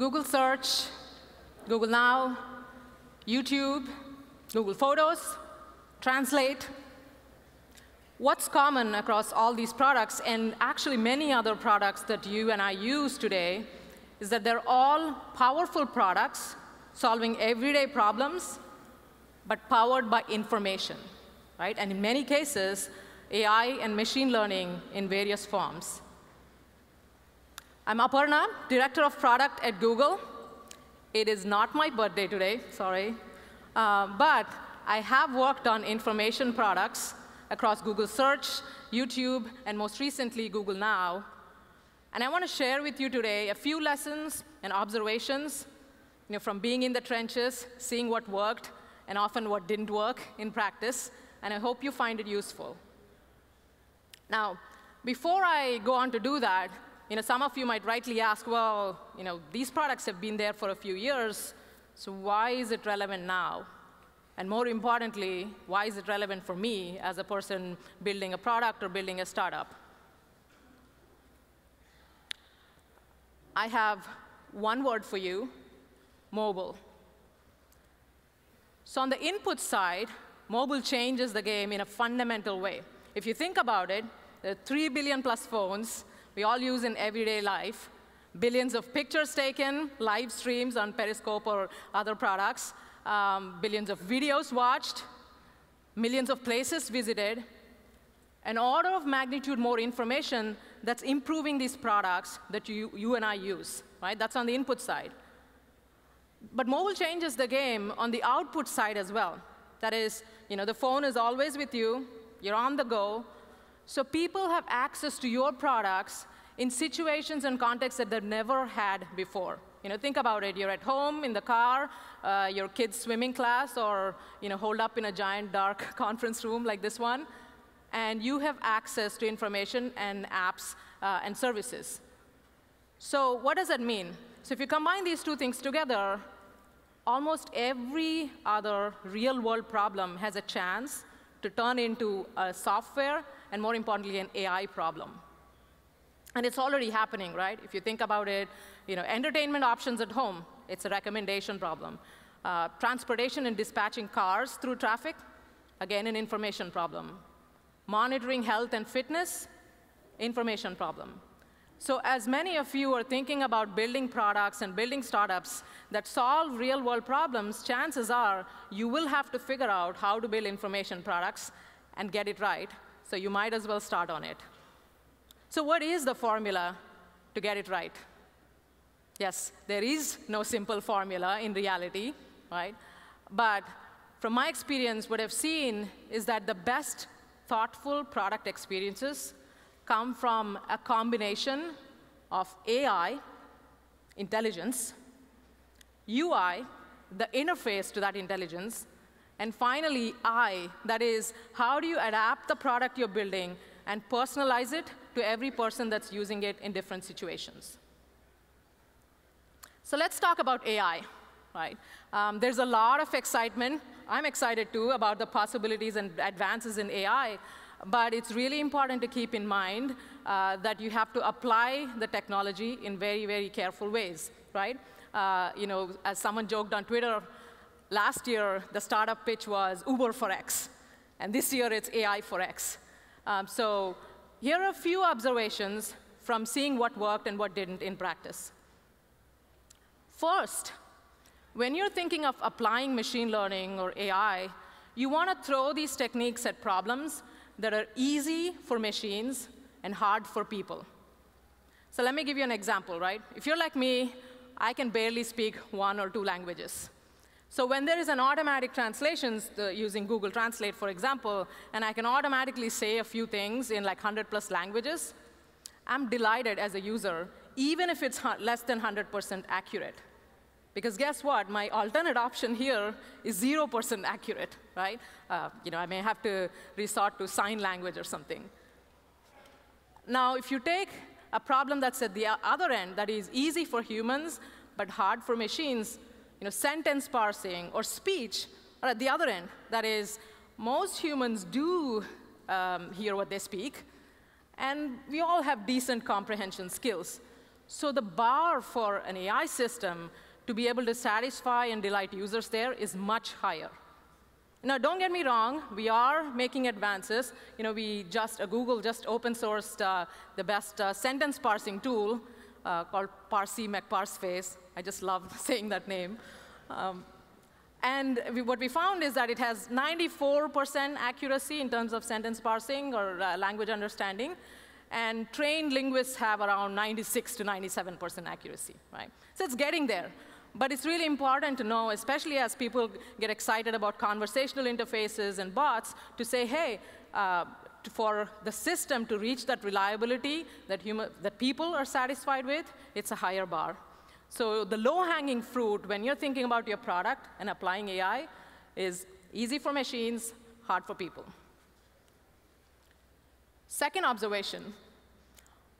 Google Search, Google Now, YouTube, Google Photos, Translate. What's common across all these products, and actually many other products that you and I use today, is that they're all powerful products solving everyday problems, but powered by information, right? And in many cases, AI and machine learning in various forms. I'm Aparna, Director of Product at Google. It is not my birthday today, sorry. But I have worked on information products across Google Search, YouTube, and most recently, Google Now. And I want to share with you today a few lessons and observations from being in the trenches, seeing what worked, and often what didn't work in practice. And I hope you find it useful. Now, before I go on to do that, some of you might rightly ask, well, these products have been there for a few years, so why is it relevant now? And more importantly, why is it relevant for me as a person building a product or building a startup? I have one word for you, mobile. So on the input side, mobile changes the game in a fundamental way. If you think about it, there are 3 billion plus phones we all use in everyday life, billions of pictures taken, live streams on Periscope or other products, billions of videos watched, millions of places visited, an order of magnitude more information that's improving these products that you and I use, right? That's on the input side. But mobile changes the game on the output side as well. That is, the phone is always with you, you're on the go, so people have access to your products in situations and contexts that they've never had before. Think about it. You're at home, in the car, your kid's swimming class, or holed up in a giant dark conference room like this one. And you have access to information and apps and services. So what does that mean? So if you combine these two things together, almost every other real-world problem has a chance to turn into a software and more importantly, an AI problem. And it's already happening, right? If you think about it, entertainment options at home, it's a recommendation problem. Transportation and dispatching cars through traffic, again, an information problem. Monitoring health and fitness, information problem. So as many of you are thinking about building products and building startups that solve real-world problems, chances are you will have to figure out how to build information products and get it right. So you might as well start on it. So what is the formula to get it right? Yes, there is no simple formula in reality, right? But from my experience, what I've seen is that the best thoughtful product experiences come from a combination of AI, intelligence, UI, the interface to that intelligence, and finally, I, that is, how do you adapt the product you're building and personalize it to every person that's using it in different situations? So let's talk about AI, right? There's a lot of excitement. I'm excited, too, about the possibilities and advances in AI. But it's really important to keep in mind that you have to apply the technology in very, very careful ways, right? As someone joked on Twitter, last year, the startup pitch was Uber for X. And this year, it's AI for X. So here are a few observations from seeing what worked and what didn't in practice. First, when you're thinking of applying machine learning or AI, you want to throw these techniques at problems that are easy for machines and hard for people. So let me give you an example, right? If you're like me, I can barely speak one or two languages. So when there is an automatic translation using Google Translate, for example, and I can automatically say a few things in like 100-plus languages, I'm delighted as a user, even if it's less than 100% accurate. Because guess what? My alternate option here is 0% accurate, right? I may have to resort to sign language or something. Now, if you take a problem that's at the other end that is easy for humans but hard for machines, sentence parsing or speech are at the other end. That is, most humans do hear what they speak, and we all have decent comprehension skills. So the bar for an AI system to be able to satisfy and delight users there is much higher. Now, don't get me wrong. We are making advances. You know, Google just open-sourced the best sentence parsing tool called Parsey MacParseface. I just love saying that name. What we found is that it has 94% accuracy in terms of sentence parsing or language understanding, and trained linguists have around 96 to 97% accuracy, right? So it's getting there. But it's really important to know, especially as people get excited about conversational interfaces and bots, to say, hey, for the system to reach that reliability that people are satisfied with, it's a higher bar. So the low-hanging fruit when you're thinking about your product and applying AI is easy for machines, hard for people. Second observation,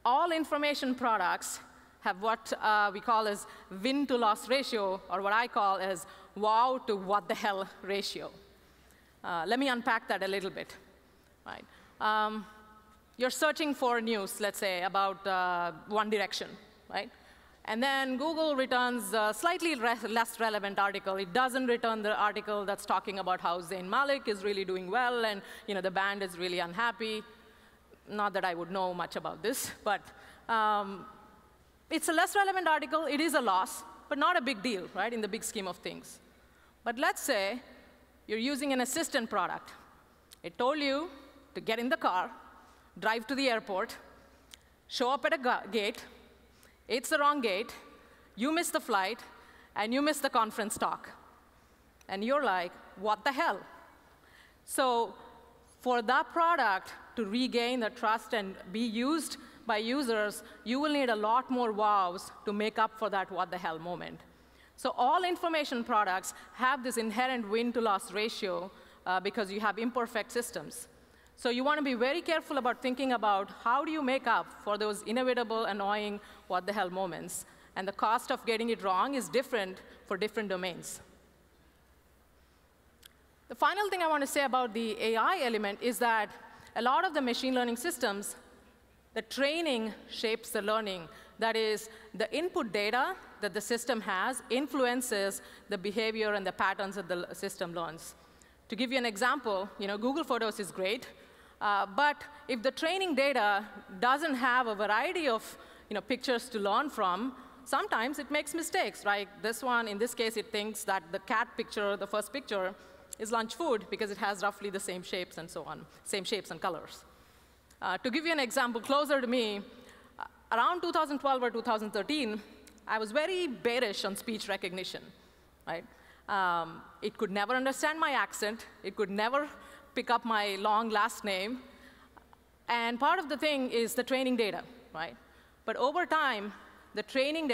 all information products have what we call as win-to-loss ratio, or what I call as wow-to-what-the-hell ratio. Let me unpack that a little bit. Right. You're searching for news, let's say, about One Direction, right? And then Google returns a slightly less relevant article. It doesn't return the article that's talking about how Zayn Malik is really doing well and the band is really unhappy. Not that I would know much about this, but it's a less relevant article. It is a loss, but not a big deal, right, in the big scheme of things. But let's say you're using an assistant product. It told you to get in the car, drive to the airport, show up at a gate. It's the wrong gate. You miss the flight, and you miss the conference talk. And you're like, what the hell? So for that product to regain the trust and be used by users, you will need a lot more wows to make up for that what-the-hell moment. So all information products have this inherent win-to-loss ratio because you have imperfect systems. So you want to be very careful about thinking about how do you make up for those inevitable, annoying what-the-hell moments. And the cost of getting it wrong is different for different domains. The final thing I want to say about the AI element is that a lot of the machine learning systems, the training shapes the learning. That is, the input data that the system has influences the behavior and the patterns that the system learns. To give you an example, Google Photos is great. But if the training data doesn't have a variety of pictures to learn from, sometimes it makes mistakes. Like this one, in this case, it thinks that the cat picture, the first picture, is lunch food because it has roughly the same shapes and so on, same shapes and colors. To give you an example closer to me, around 2012 or 2013, I was very bearish on speech recognition. Right? It could never understand my accent. It could never pick up my long last name. And part of the thing is the training data. Right? But over time,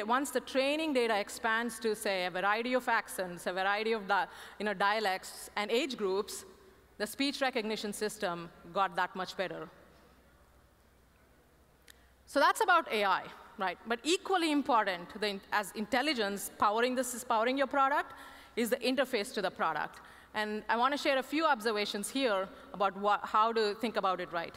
once the training data expands to, say, a variety of accents, a variety of dialects and age groups, the speech recognition system got that much better. So that's about AI, right? But equally important as intelligence powering your product is the interface to the product. And I want to share a few observations here about how to think about it right.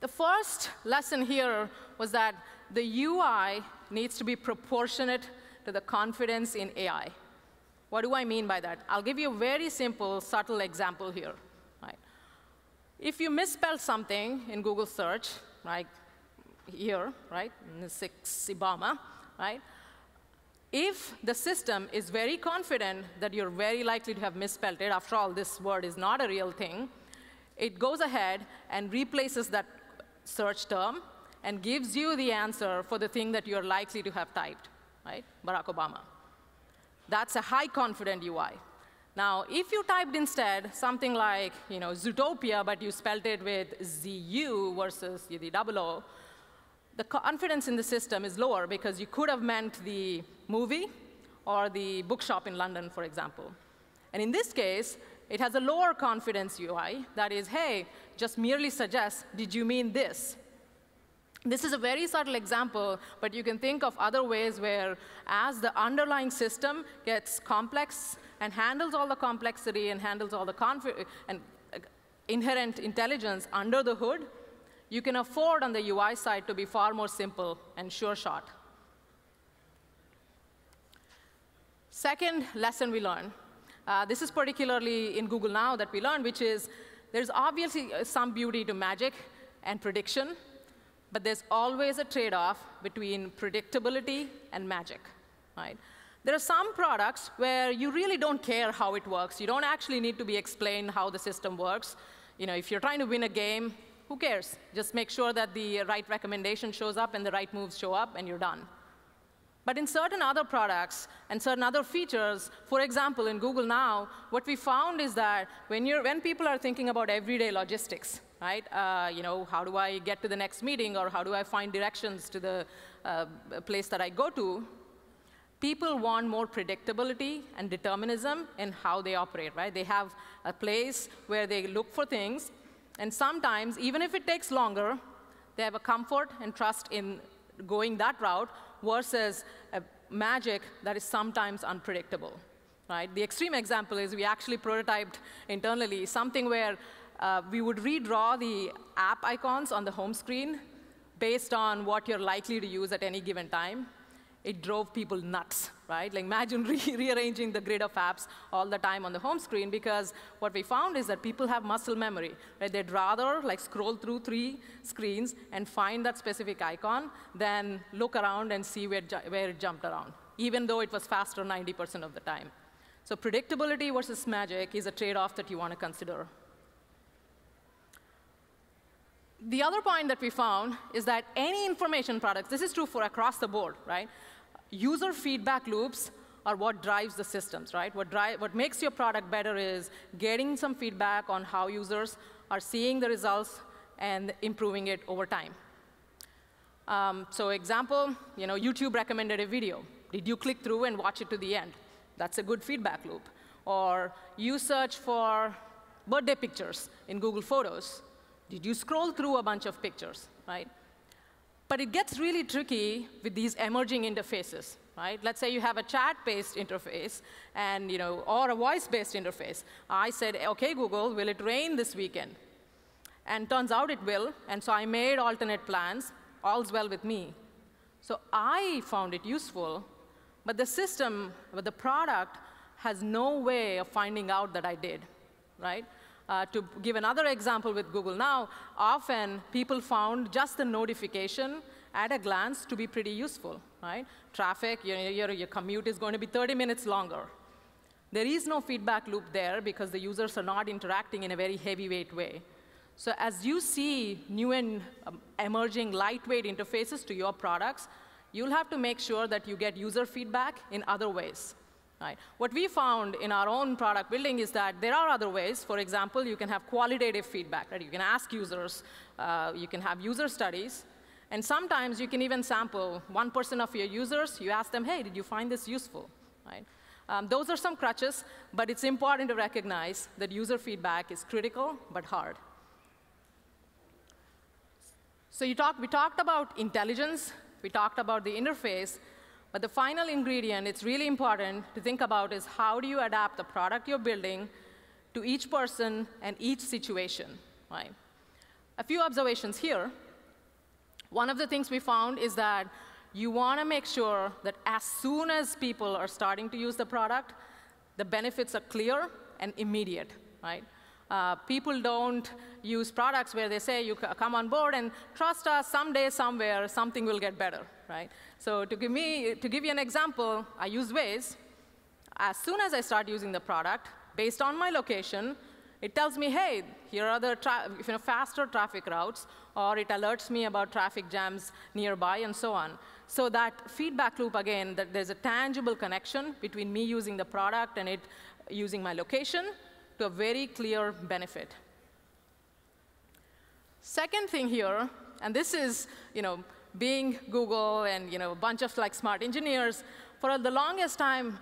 The first lesson here was that the UI needs to be proportionate to the confidence in AI. What do I mean by that? I'll give you a very simple, subtle example here. Right? If you misspell something in Google Search, right here, right, Nisik Sibama, right? If the system is very confident that you're very likely to have misspelled it, after all, this word is not a real thing, it goes ahead and replaces that search term and gives you the answer for the thing that you're likely to have typed, right? Barack Obama. That's a high-confident UI. Now, if you typed instead something like Zootopia, but you spelled it with ZU versus the double O, the confidence in the system is lower because you could have meant the movie or the bookshop in London, for example. And in this case, it has a lower confidence UI that is, hey, just merely suggests, did you mean this? This is a very subtle example, but you can think of other ways where as the underlying system gets complex and handles all the complexity and handles all the inherent intelligence under the hood, you can afford on the UI side to be far more simple and sure shot. Second lesson we learned, this is particularly in Google Now that we learned, which is there's obviously some beauty to magic and prediction, but there's always a trade-off between predictability and magic, right? There are some products where you really don't care how it works. You don't actually need to be explained how the system works. You know, if you're trying to win a game, who cares? Just make sure that the right recommendation shows up and the right moves show up, and you're done. But in certain other products and certain other features, for example, in Google Now, what we found is that when people are thinking about everyday logistics, right? You know, how do I get to the next meeting, or how do I find directions to the place that I go to? People want more predictability and determinism in how they operate, right? They have a place where they look for things, and sometimes, even if it takes longer, they have a comfort and trust in going that route versus a magic that is sometimes unpredictable, right? The extreme example is we actually prototyped internally something where we would redraw the app icons on the home screen based on what you're likely to use at any given time. It drove people nuts, right? Like imagine rearranging the grid of apps all the time on the home screen, because what we found is that people have muscle memory, right? They'd rather like scroll through 3 screens and find that specific icon than look around and see where it jumped around, even though it was faster 90% of the time. So predictability versus magic is a trade-off that you want to consider. The other point that we found is that any information products, this is true for across the board, right? User feedback loops are what drives the systems, right? What makes your product better is getting some feedback on how users are seeing the results and improving it over time. So example, you know, YouTube recommended a video. Did you click through and watch it to the end? That's a good feedback loop. Or you search for birthday pictures in Google Photos. Did you scroll through a bunch of pictures, right? But it gets really tricky with these emerging interfaces, right? Let's say you have a chat-based interface and, you know, or a voice-based interface. I said, OK, Google, will it rain this weekend? And turns out it will. And so I made alternate plans. All's well with me. So I found it useful. But the system, but the product has no way of finding out that I did, right? To give another example with Google Now, often people found just the notification at a glance to be pretty useful, right? Traffic, your commute is going to be 30 minutes longer. There is no feedback loop there because the users are not interacting in a very heavyweight way. So as you see new and emerging lightweight interfaces to your products, you'll have to make sure that you get user feedback in other ways. Right. What we found in our own product building is that there are other ways. For example, you can have qualitative feedback, right? You can ask users. You can have user studies. And sometimes you can even sample 1% of your users. You ask them, hey, did you find this useful? Right? Those are some crutches, but it's important to recognize that user feedback is critical but hard. So we talked about intelligence. We talked about the interface. But the final ingredient it's really important to think about is how do you adapt the product you're building to each person and each situation, right? A few observations here. One of the things we found is that you want to make sure that as soon as people are starting to use the product, the benefits are clear and immediate, right? People don't use products where they say, you come on board and trust us, someday, somewhere, something will get better, right? So to give you an example, I use Waze. As soon as I start using the product, based on my location, it tells me, hey, here are the faster traffic routes, or it alerts me about traffic jams nearby, and so on. So that feedback loop, again, that there's a tangible connection between me using the product and it using my location, to a very clear benefit. Second thing here, and this is, you know, being Google and, you know, a bunch of like smart engineers, for the longest time,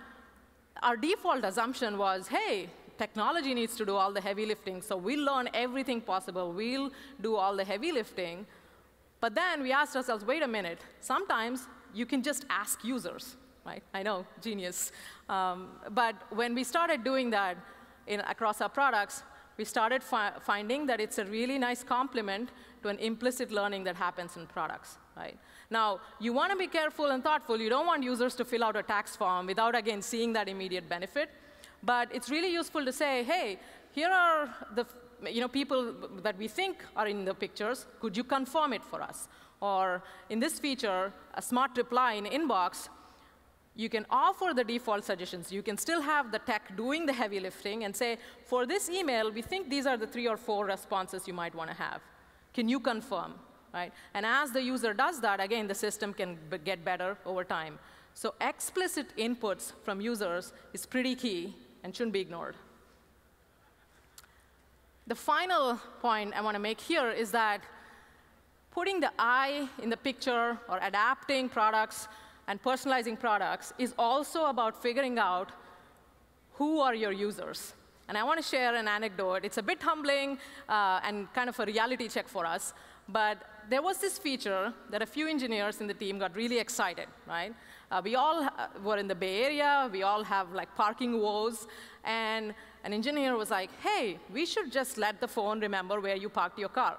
our default assumption was, hey, technology needs to do all the heavy lifting, so we'll learn everything possible. We'll do all the heavy lifting. But then we asked ourselves, wait a minute. Sometimes you can just ask users, right? I know, genius. But when we started doing that, across our products, we started finding that it's a really nice complement to an implicit learning that happens in products, right? Now, you want to be careful and thoughtful. You don't want users to fill out a tax form without, again, seeing that immediate benefit. But it's really useful to say, hey, here are the people that we think are in the pictures. Could you confirm it for us? Or in this feature, a smart reply in inbox, you can offer the default suggestions. You can still have the tech doing the heavy lifting and say, for this email, we think these are the 3 or 4 responses you might want to have. Can you confirm? Right? And as the user does that, again, the system can get better over time. So explicit inputs from users is pretty key and shouldn't be ignored. The final point I want to make here is that putting the eye in the picture or adapting products and personalizing products is also about figuring out who are your users. And I want to share an anecdote. It's a bit humbling and kind of a reality check for us. But there was this feature that a few engineers in the team got really excited, right? We all were in the Bay Area. We all have like parking woes. And an engineer was like, hey, we should just let the phone remember where you parked your car.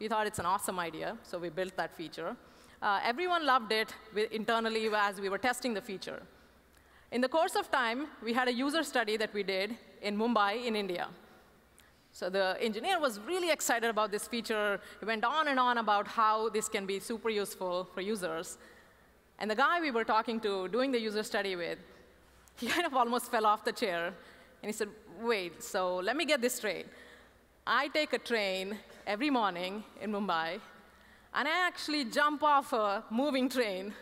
We thought it's an awesome idea, so we built that feature. Everyone loved it internally as we were testing the feature. In the course of time, we had a user study that we did in Mumbai in India. So the engineer was really excited about this feature. He went on and on about how this can be super useful for users. And the guy we were talking to, doing the user study with, he kind of almost fell off the chair. And he said, wait, so let me get this straight. I take a train every morning in Mumbai. And I actually jump off a moving train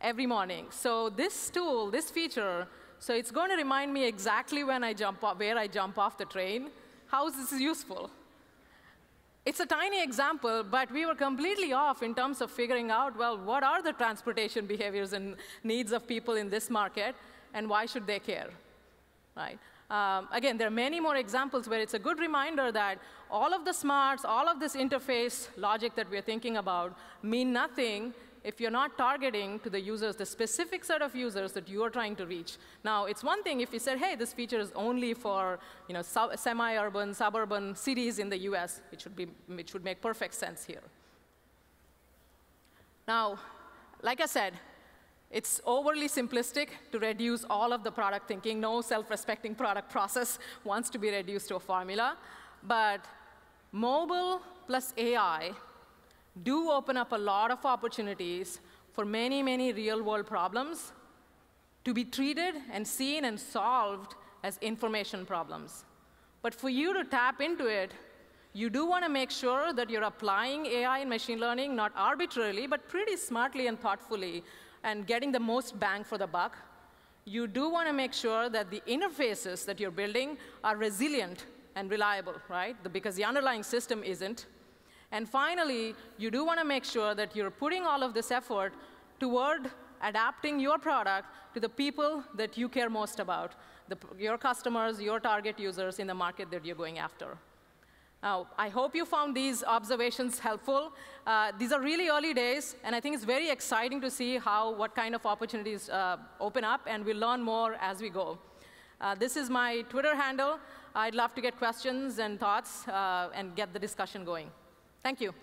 every morning. So this tool, this feature, so it's going to remind me exactly when I jump off, where I jump off the train. How is this useful? It's a tiny example, but we were completely off in terms of figuring out, well, what are the transportation behaviors and needs of people in this market, and why should they care? Right? Again, there are many more examples where it's a good reminder that all of the smarts, all of this interface logic that we're thinking about mean nothing if you're not targeting to the users, the specific set of users that you are trying to reach. Now, it's one thing if you said, hey, this feature is only for semi-urban, suburban cities in the US. It should make perfect sense here. Now, like I said, it's overly simplistic to reduce all of the product thinking. No self-respecting product process wants to be reduced to a formula. But mobile plus AI do open up a lot of opportunities for many, many real-world problems to be treated and seen and solved as information problems. But for you to tap into it, you do want to make sure that you're applying AI and machine learning, not arbitrarily, but pretty smartly and thoughtfully, and getting the most bang for the buck. You do want to make sure that the interfaces that you're building are resilient and reliable, right? Because the underlying system isn't. And finally, you do want to make sure that you're putting all of this effort toward adapting your product to the people that you care most about, your customers, your target users in the market that you're going after. Now, I hope you found these observations helpful. These are really early days, and I think it's very exciting to see what kind of opportunities open up, and we'll learn more as we go. This is my Twitter handle. I'd love to get questions and thoughts and get the discussion going. Thank you.